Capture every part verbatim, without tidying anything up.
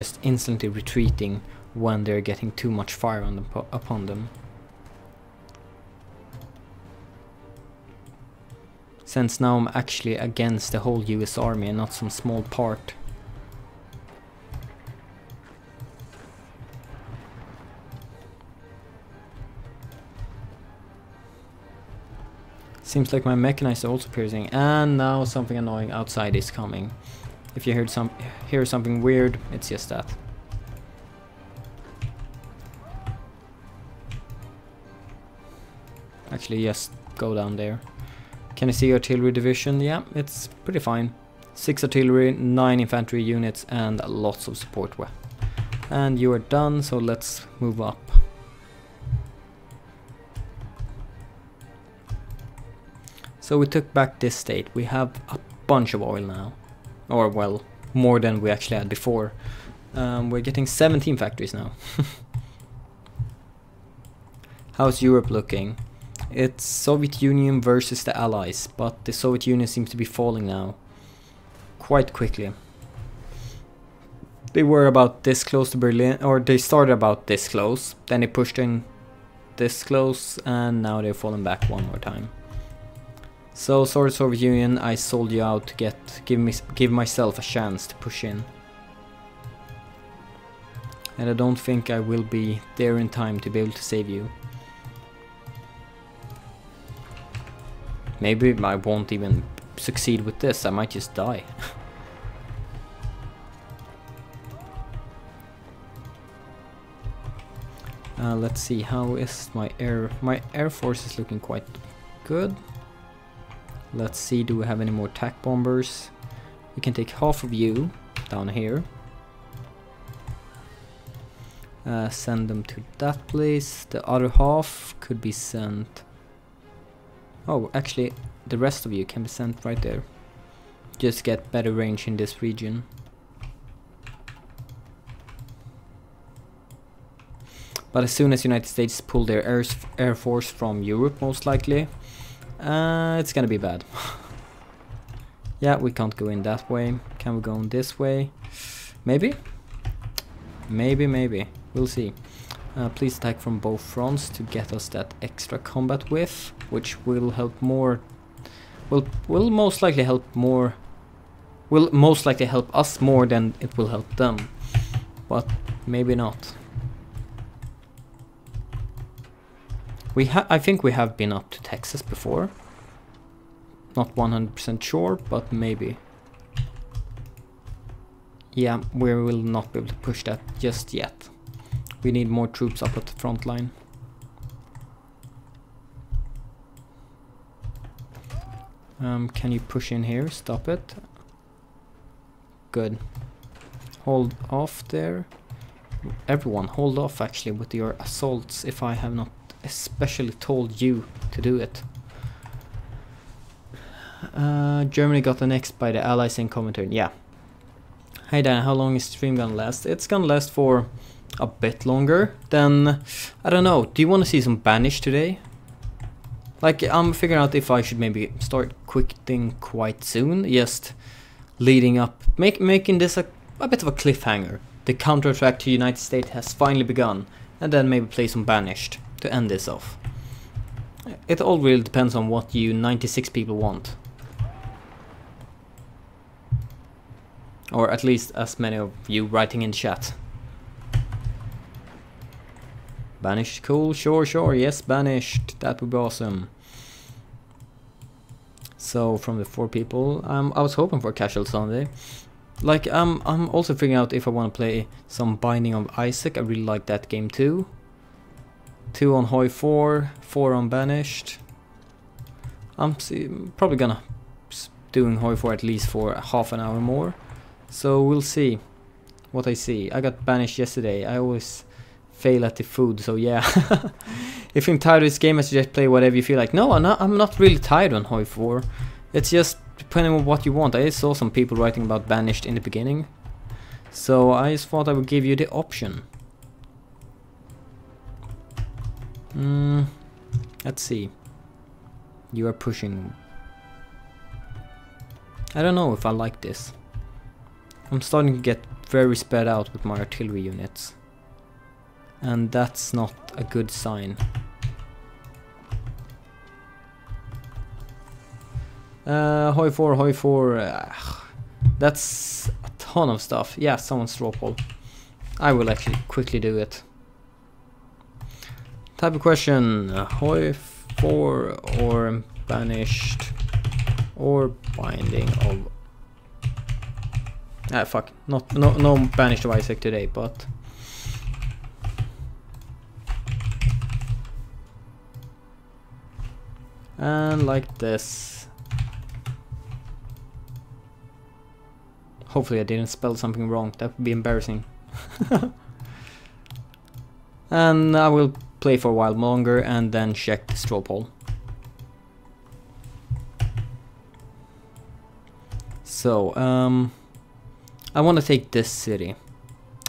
just instantly retreating when they're getting too much fire on them, upon them. Since now I'm actually against the whole U S army and not some small part. Seems like my mechanized also piercing, and now something annoying outside is coming. If you heard some hear something weird, it's just that. Actually, just go down there. Can you see artillery division? Yeah, it's pretty fine. Six artillery, nine infantry units, and lots of support. And you are done, so let's move up. So we took back this state. We have a bunch of oil now. Or, well, more than we actually had before. Um, we're getting seventeen factories now. How's Europe looking? It's Soviet Union versus the Allies, but the Soviet Union seems to be falling now. Quite quickly. They were about this close to Berlin, or they started about this close, then they pushed in this close, and now they've fallen back one more time. So, sorry Soviet Union, I sold you out to get, give me, give myself a chance to push in. And I don't think I will be there in time to be able to save you. Maybe I won't even succeed with this, I might just die. uh, let's see, how is my air, my air force is looking quite good. Let's see, do we have any more attack bombers? We can take half of you down here. Uh, send them to that place. The other half could be sent... Oh, actually, the rest of you can be sent right there. Just get better range in this region. But as soon as United States pull their air, air force from Europe, most likely... Uh, it's gonna be bad. Yeah, we can't go in that way. Can we go in this way? Maybe? Maybe, maybe. We'll see. Uh, please attack from both fronts to get us that extra combat whiff, which will help more... Will, will most likely help more... Will most likely help us more than it will help them. But maybe not. We ha I think we have been up to Texas before. Not one hundred percent sure, but maybe. Yeah, we will not be able to push that just yet. We need more troops up at the front line. Um, can you push in here? Stop it. Good. Hold off there. Everyone, hold off actually with your assaults if I have not especially told you to do it. Uh, Germany got annexed by the Allies in Comintern. Yeah. Hey Dan, how long is the stream gonna last? It's gonna last for a bit longer than... I don't know, do you want to see some Banished today? Like, I'm figuring out if I should maybe start quitting quite soon, just leading up, make, making this a, a bit of a cliffhanger. The counterattack to United States has finally begun, and then maybe play some Banished to end this off. It all really depends on what you ninety-six people want. Or at least as many of you writing in chat. Banished, cool, sure, sure, yes, Banished, that would be awesome. So, from the four people, um, I was hoping for a casual Sunday. Like, um, I'm also figuring out if I want to play some Binding of Isaac, I really like that game too. Two on Hoi four, four on Banished. I'm probably gonna doing Hoi four at least for half an hour more. So we'll see what I see. I got Banished yesterday. I always fail at the food, so yeah. If you're tired of this game, I suggest play whatever you feel like. No, I'm not, I'm not really tired on Hoi four. It's just depending on what you want. I saw some people writing about Banished in the beginning. So I just thought I would give you the option. Mm, let's see. You are pushing. I don't know if I like this. I'm starting to get very spread out with my artillery units. And that's not a good sign. Uh, hoi four, hoi four. Uh, that's a ton of stuff. Yeah, someone straw poll. I will actually quickly do it. Type of question: hoi four or banished or binding of? Ah, fuck. Not no no banished of Isaac today, but. And like this. Hopefully I didn't spell something wrong, that would be embarrassing. And I will play for a while longer and then check the straw poll. So, um, I want to take this city.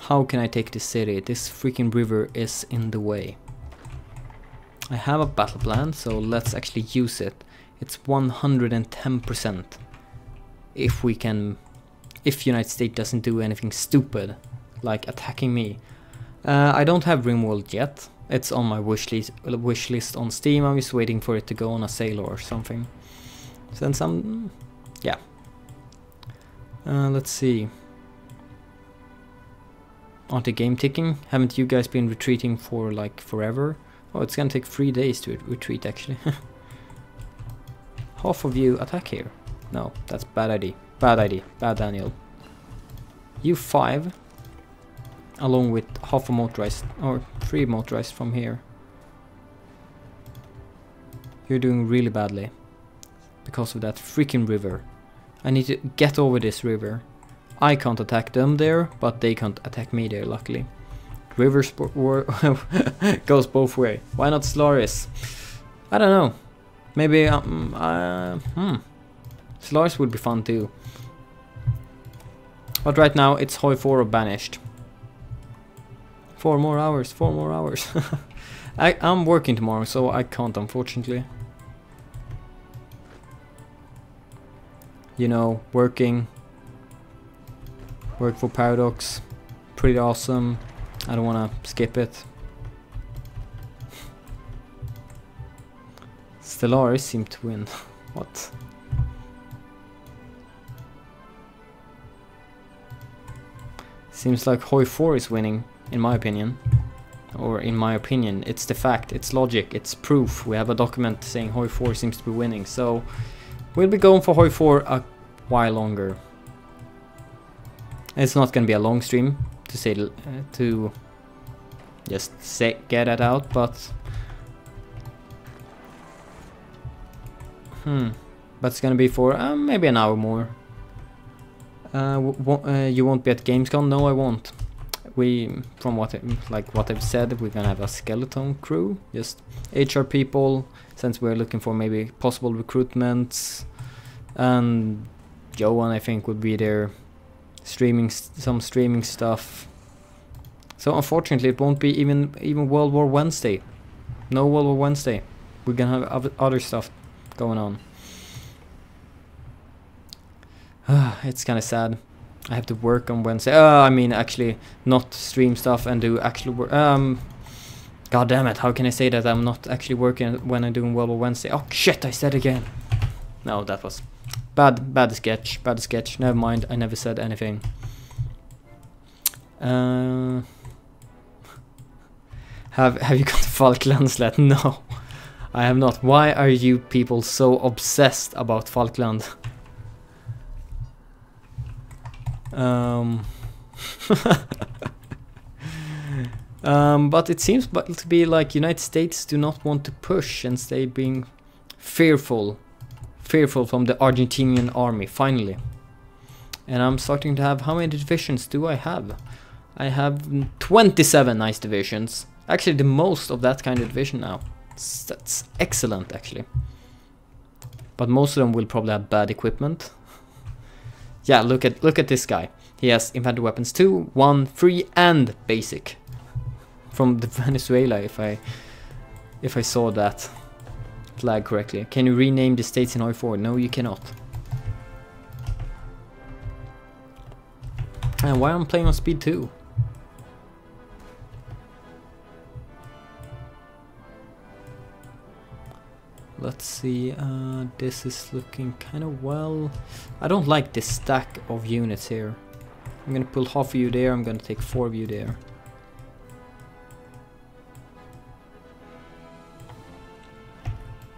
How can I take this city? This freaking river is in the way. I have a battle plan, so let's actually use it. It's one hundred ten percent. If we can, if United States doesn't do anything stupid, like attacking me. Uh, I don't have Rimworld yet. It's on my wish list, wish list on Steam. I'm just waiting for it to go on a sale or something. Since I'm, yeah. Uh, let's see. Aren't the game ticking? Haven't you guys been retreating for like forever? Oh, it's gonna take three days to retreat, actually. Half of you attack here. No, that's bad idea. Bad idea. Bad Daniel. You five, along with half a motorized, or three motorized from here. You're doing really badly. Because of that freaking river. I need to get over this river. I can't attack them there, but they can't attack me there, luckily. River goes both way. Why not Stellaris? I don't know. Maybe um, uh, hmm. Stellaris would be fun too. But right now it's hoi four or banished. Four more hours. Four more hours. I, I'm working tomorrow, so I can't, unfortunately. You know, working. Work for Paradox. Pretty awesome. I don't want to skip it. Stellaris seemed to win. What? Seems like hoi four is winning, in my opinion. Or in my opinion, it's the fact, it's logic, it's proof. We have a document saying hoi four seems to be winning, so we'll be going for hoi four a while longer. It's not going to be a long stream. To say uh, to just say get it out, but hmm, but it's gonna be for uh, maybe an hour more. Uh, uh, you won't be at Gamescom? No, I won't. We, from what I, like what I've said, we're gonna have a skeleton crew, just H R people, since we're looking for maybe possible recruitments, and Johan I think would be there. Streaming, some streaming stuff. So unfortunately, it won't be even even World War Wednesday. No World War Wednesday. We're gonna have other stuff going on. It's kind of sad. I have to work on Wednesday. Uh, I mean, actually, not stream stuff and do actual work. Um, God damn it! How can I say that I'm not actually working when I'm doing World War Wednesday? Oh shit! I said again. No, that was. Bad, bad sketch, bad sketch, never mind, I never said anything. Uh, have have you got the Falklandslet? No, I have not. Why are you people so obsessed about Falkland? Um, um, but it seems to be like United States do not want to push, since they being fearful. Fearful from the Argentinian army, finally. And I'm starting to have, how many divisions do I have? I have twenty-seven nice divisions. Actually the most of that kind of division now. That's excellent actually. But most of them will probably have bad equipment. Yeah, look at look at this guy. He has infantry weapons two, one, three and basic. From the Venezuela if I if I saw that. Flag correctly. Can you rename the states in hoi four? No, you cannot. Man, why am I playing on speed two? Let's see, uh, this is looking kind of well. I don't like this stack of units here. I'm gonna pull half of you there, I'm gonna take four of you there.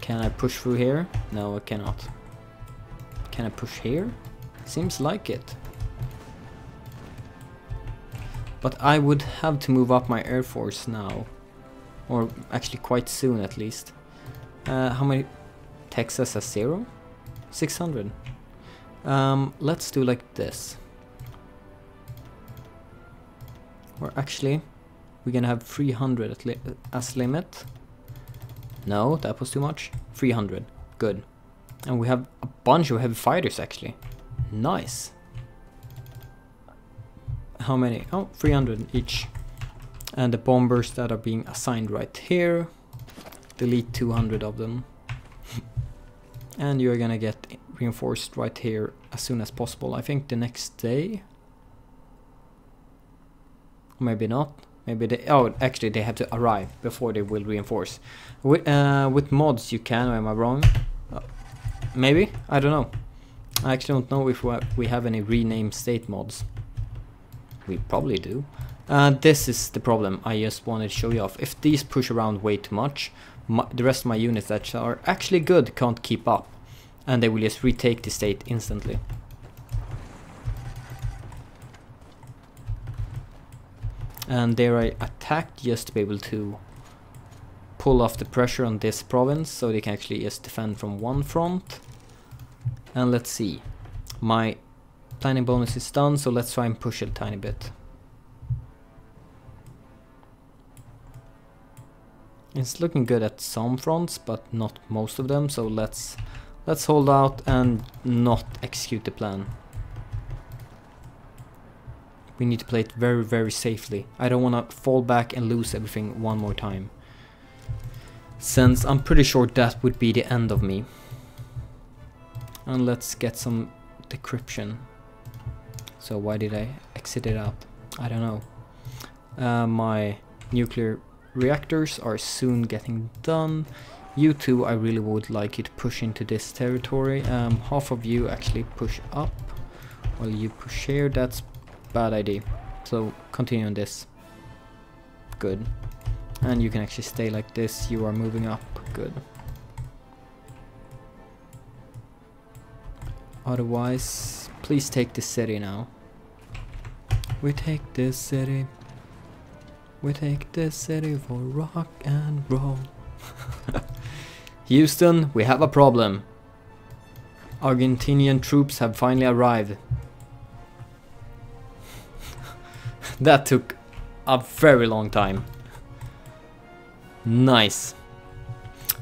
Can I push through here? No, I cannot. Can I push here? Seems like it. But I would have to move up my air force now. Or actually quite soon at least. Uh, how many? Texas has zero? six hundred. Um, let's do like this. Or actually, we're gonna have three hundred at li as limit. No, that was too much. three hundred. Good. And we have a bunch of heavy fighters actually. Nice. How many? Oh, three hundred each. And the bombers that are being assigned right here. Delete two hundred of them. And you're gonna get reinforced right here as soon as possible. I think the next day. Maybe not. Maybe they... Oh, actually they have to arrive before they will reinforce. With, uh, with mods you can, or am I wrong? Uh, maybe? I don't know. I actually don't know if we have any rename state mods. We probably do. Uh, this is the problem. I just wanted to show you off. If these push around way too much, my, the rest of my units that are actually good can't keep up. And they will just retake the state instantly. And there I attacked just to be able to pull off the pressure on this province so they can actually just defend from one front. And let's see. My planning bonus is done, so let's try and push it a tiny bit. It's looking good at some fronts, but not most of them, so let's let's hold out and not execute the plan. We need to play it very, very safely. I don't want to fall back and lose everything one more time. Since I'm pretty sure that would be the end of me. And let's get some decryption. So why did I exit it out? I don't know. Uh, my nuclear reactors are soon getting done. You two, I really would like you to push into this territory. Um, half of you actually push up. While you push here, that's bad idea. So continue on this. Good. And you can actually stay like this. You are moving up. Good. Otherwise, please take this city now. We take this city. We take this city for rock and roll. Houston, we have a problem. Argentinian troops have finally arrived. That took a very long time. Nice.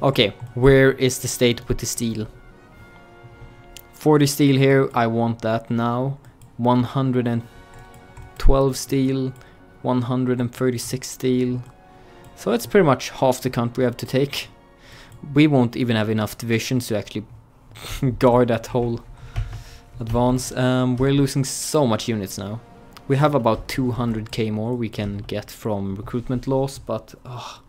Okay, where is the state with the steel? forty steel here, I want that now. one hundred twelve steel, one hundred thirty-six steel. So it's pretty much half the country we have to take. We won't even have enough divisions to actually guard that whole advance. Um, we're losing so much units now. We have about two hundred K more we can get from recruitment laws, but oh.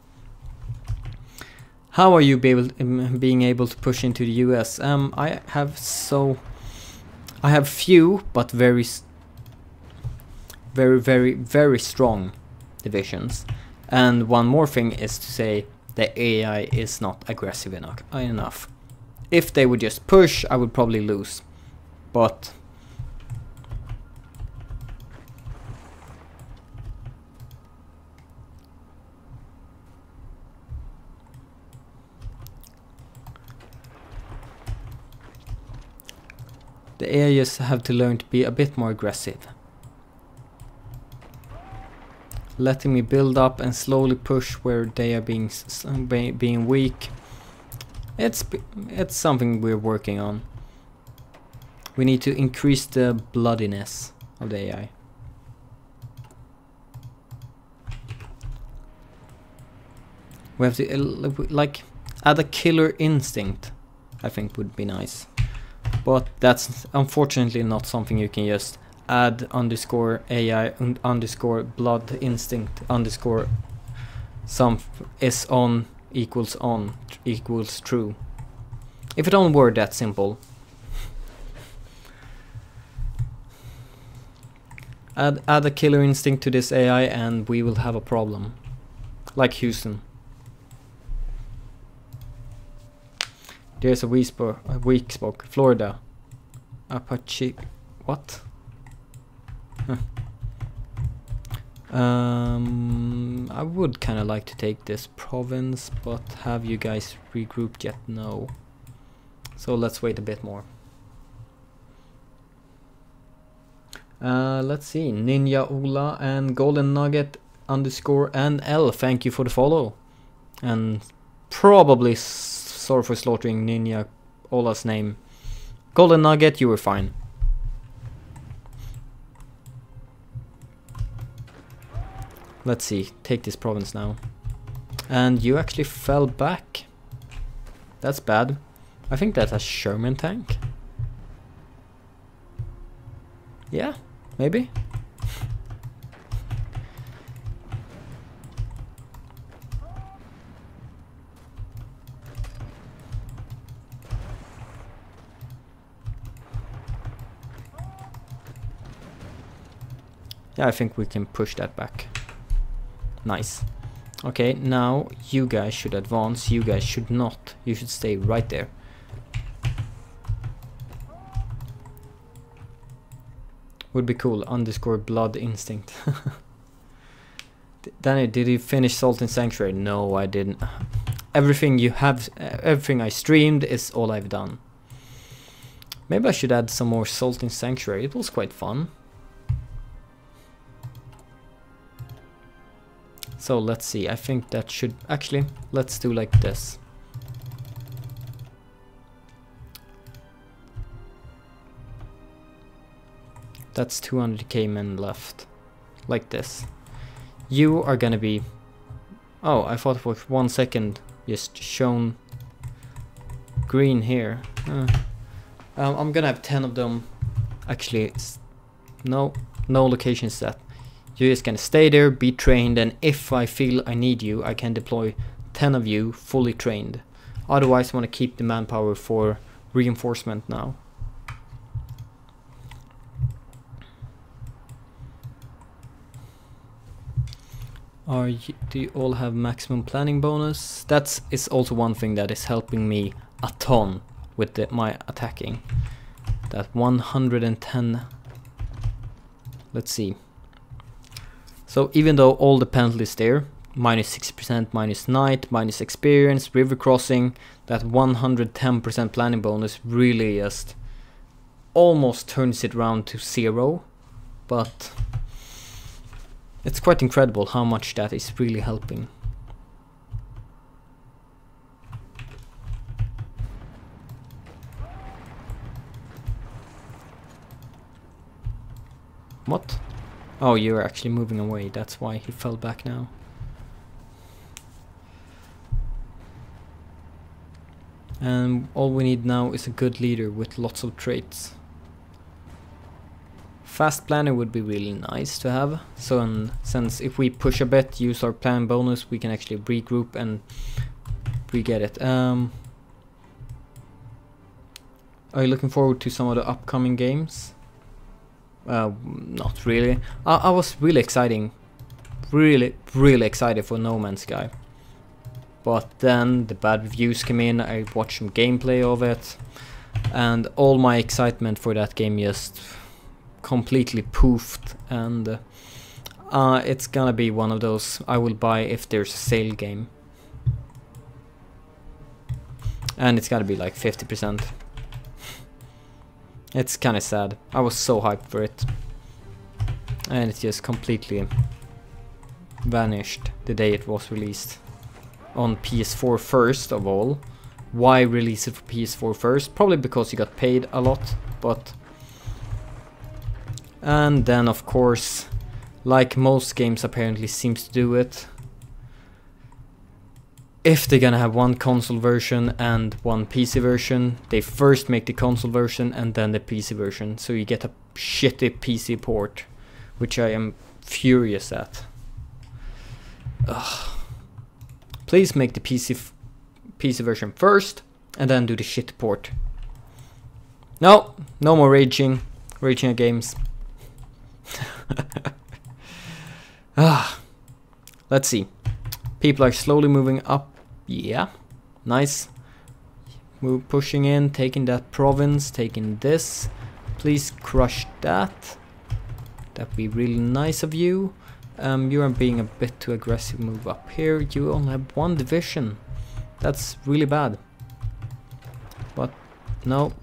How are you be able to, um, being able to push into the U S? Um, I have so I have few but very, very, very, very strong divisions. And one more thing is to say the A I is not aggressive enough. Enough. If they would just push, I would probably lose, but. The areas have to learn to be a bit more aggressive. Letting me build up and slowly push where they are being being weak. It's it's something we're working on. We need to increase the bloodiness of the A I. We have to like add a killer instinct. I think would be nice. But that's unfortunately not something you can just add underscore A I und underscore blood instinct underscore some is on equals on equals true. If it only were that simple. Add, add a killer instinct to this A I and we will have a problem. Like Houston. There's a weak spot, a weak spot. Florida. Apache. What? Huh. Um, I would kind of like to take this province, but have you guys regrouped yet? No. So let's wait a bit more. Uh, let's see. Ninja Ola and Golden Nugget underscore and L. Thank you for the follow. And probably sorry for slaughtering Ninja Ola's name. Golden Nugget, you were fine. Let's see. Take this province now. And you actually fell back. That's bad. I think that's a Sherman tank. Yeah. Maybe? Yeah, I think we can push that back. Nice. Okay, now you guys should advance. You guys should not. You should stay right there. Would be cool. Underscore blood instinct. Danny, did you finish Salt and Sanctuary? No, I didn't. Everything you have, everything I streamed is all I've done. Maybe I should add some more Salt and Sanctuary. It was quite fun. So let's see. I think that should actually. Let's do like this. That's two hundred K men left, like this. You are gonna be, oh, I thought for one second just shown green here. Uh, um, I'm gonna have ten of them, actually, no, no location set. You're just gonna stay there, be trained, and if I feel I need you, I can deploy ten of you fully trained. Otherwise, I wanna keep the manpower for reinforcement now. Are you, do you all have maximum planning bonus? That's is also one thing that is helping me a ton with the, my attacking. That one hundred ten. Let's see. So even though all the penalties there, minus six percent, minus night, minus experience, river crossing, that one hundred ten percent planning bonus really just almost turns it round to zero. But it's quite incredible how much that is really helping. What? Oh, you're actually moving away. That's why he fell back now. And all we need now is a good leader with lots of traits. Fast planner would be really nice to have, so and since if we push a bit, use our plan bonus, we can actually regroup and re-get it. Um, are you looking forward to some of the upcoming games? Uh, not really. I, I was really exciting, really, really excited for No Man's Sky. But then the bad reviews came in, I watched some gameplay of it, and all my excitement for that game just completely poofed, and uh, uh, it's gonna be one of those I will buy if there's a sale game, and it's gotta be like fifty percent. It's kinda sad. I was so hyped for it, and it just completely vanished the day it was released on P S four first of all. Why release it for P S four first? Probably because you got paid a lot, but. And then of course, like most games apparently seems to do it, if they're gonna have one console version and one P C version, they first make the console version and then the P C version, so you get a shitty P C port, which I am furious at. Ugh. Please make the P C f P C version first, and then do the shit port. No, no more raging, raging at games. Ah, let's see. People are slowly moving up. Yeah, nice. Move, pushing in, taking that province, taking this. Please crush that. That'd be really nice of you. Um, you are being a bit too aggressive. Move up here. You only have one division. That's really bad. But no,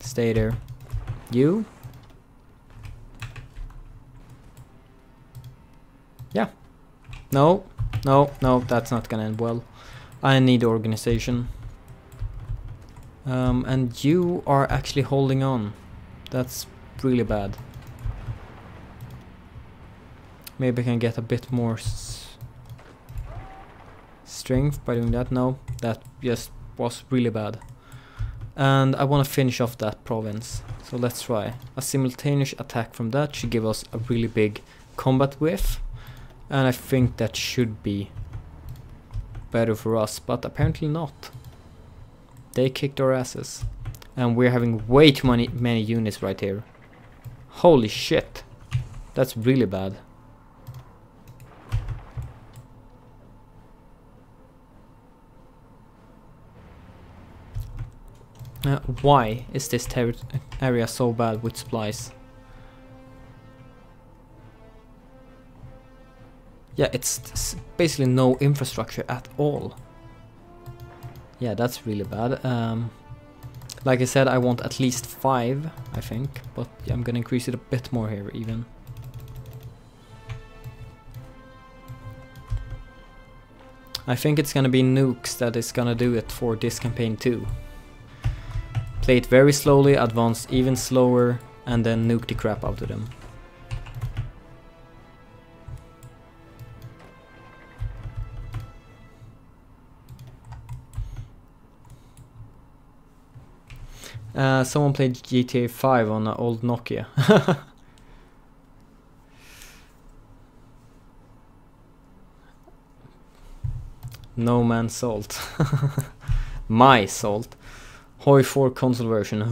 stay there. You. Yeah. No, no, no. That's not gonna end well. I need organization. Um, and you are actually holding on. That's really bad. Maybe I can get a bit more s strength by doing that. No, that just was really bad. And I want to finish off that province. So let's try. A simultaneous attack from that should give us a really big combat whiff. And I think that should be better for us, but apparently not. They kicked our asses. And we're having way too many, many units right here. Holy shit. That's really bad. Uh, why is this area so bad with supplies? Yeah, it's basically no infrastructure at all. Yeah, that's really bad. Um, like I said, I want at least five, I think, but I'm gonna increase it a bit more here even. I think it's gonna be nukes that is gonna do it for this campaign too. Play it very slowly, advance even slower, and then nuke the crap out of them. Uh, someone played G T A five on an old Nokia. No Man's Salt. My Salt. H O I four console version.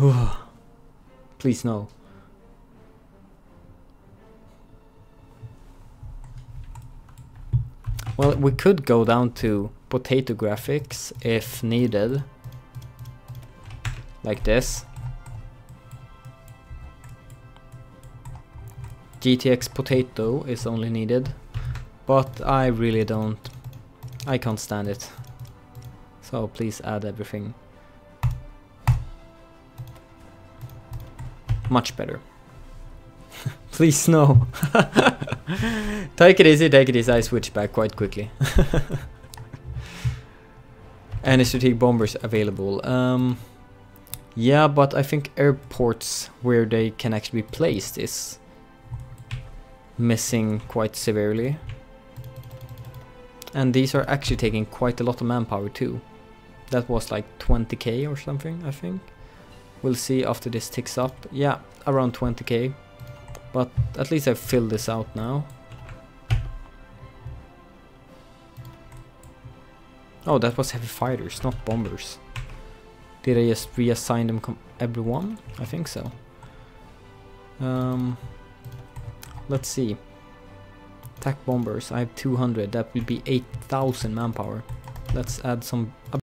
Please no. Well, we could go down to potato graphics if needed. Like this. G T X potato is only needed. But I really don't. I can't stand it. So please add everything. Much better. Please no. Take it easy, take it easy. I switch back quite quickly. Any strategic bombers available? Um, yeah, but I think airports where they can actually be placed is missing quite severely. And these are actually taking quite a lot of manpower too. That was like twenty K or something, I think. We'll see after this ticks up. Yeah, around twenty K. But at least I filled this out now. Oh, that was heavy fighters, not bombers. Did I just reassign them com everyone? I think so. Um, let's see. Attack bombers, I have two hundred. That will be eight thousand manpower. Let's add some...